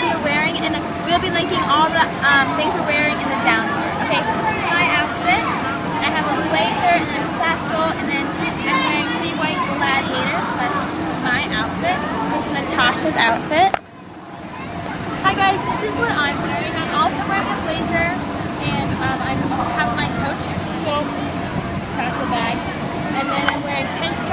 we are wearing, and we'll be linking all the things we're wearing in the down part. Okay, so this is my outfit. I have a blazer and a satchel, and then I'm wearing three white gladiators, so that's my outfit. This is Natasha's outfit. Hi guys, this is what I'm wearing. I'm also wearing a blazer, and I have my Coach little satchel bag, and then I'm wearing pants.